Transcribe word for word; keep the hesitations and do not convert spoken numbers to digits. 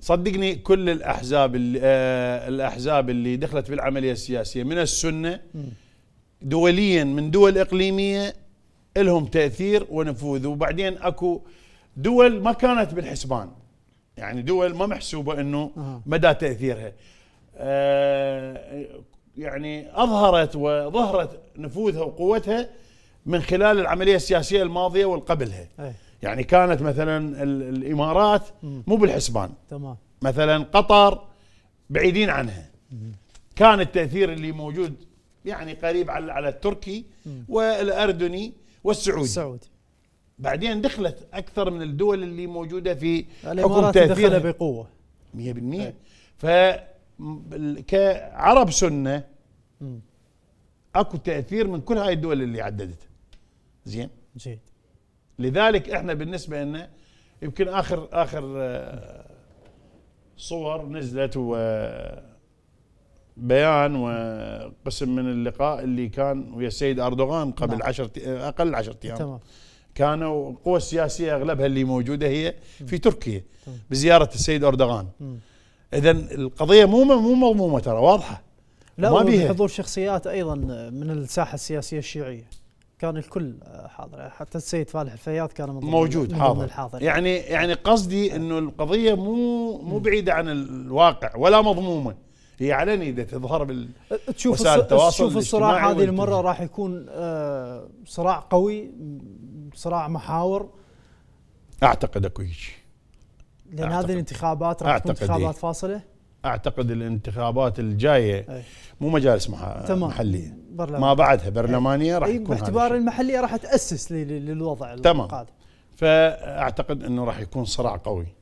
صدقني كل الأحزاب اللي آه الأحزاب اللي دخلت في العملية السياسية من السنة دوليا من دول إقليمية لهم تأثير ونفوذ. وبعدين أكو دول ما كانت بالحسبان، يعني دول ما محسوبة أنه مدى تأثيرها، آه يعني أظهرت وظهرت نفوذها وقوتها من خلال العملية السياسية الماضية والقبلها. يعني كانت مثلا الإمارات مو بالحسبان، تمام، مثلا قطر بعيدين عنها، كان التأثير اللي موجود يعني قريب على على التركي والأردني والسعودي السعودي. بعدين دخلت أكثر من الدول اللي موجودة في حكم تأثيرها بقوة مئة بالمئة. فكعرب سنة م. اكو تأثير من كل هاي الدول اللي عددتها. زين؟ جيد. لذلك احنا بالنسبة لنا يمكن اخر اخر صور نزلت وبيان وقسم من اللقاء اللي كان ويا السيد أردوغان قبل عشر اقل عشرة ايام. تمام. كانوا القوى السياسية اغلبها اللي موجودة هي في تركيا بزيارة السيد أردوغان. اذا القضية مو مو مضمومة، ترى واضحة. لا، وحضور شخصيات ايضا من الساحه السياسيه الشيعيه كان الكل حاضر، حتى السيد فالح الفياض كان من موجود من حاضر. الحاضر يعني يعني قصدي انه القضيه مو مو بعيده عن الواقع ولا مضمومه، هي علني تظهر بالوسائل التواصل. تشوف الصراع هذه المره راح يكون آه صراع قوي، صراع محاور. اعتقد اكو شيء، لان هذه الانتخابات راح تكون انتخابات فاصله. اعتقد الانتخابات الجايه أي. مو مجالس محليه، ما بعدها برلمانيه راح تكون، باعتبار المحليه راح تاسس للوضع القادم. تمام. فاعتقد انه راح يكون صراع قوي.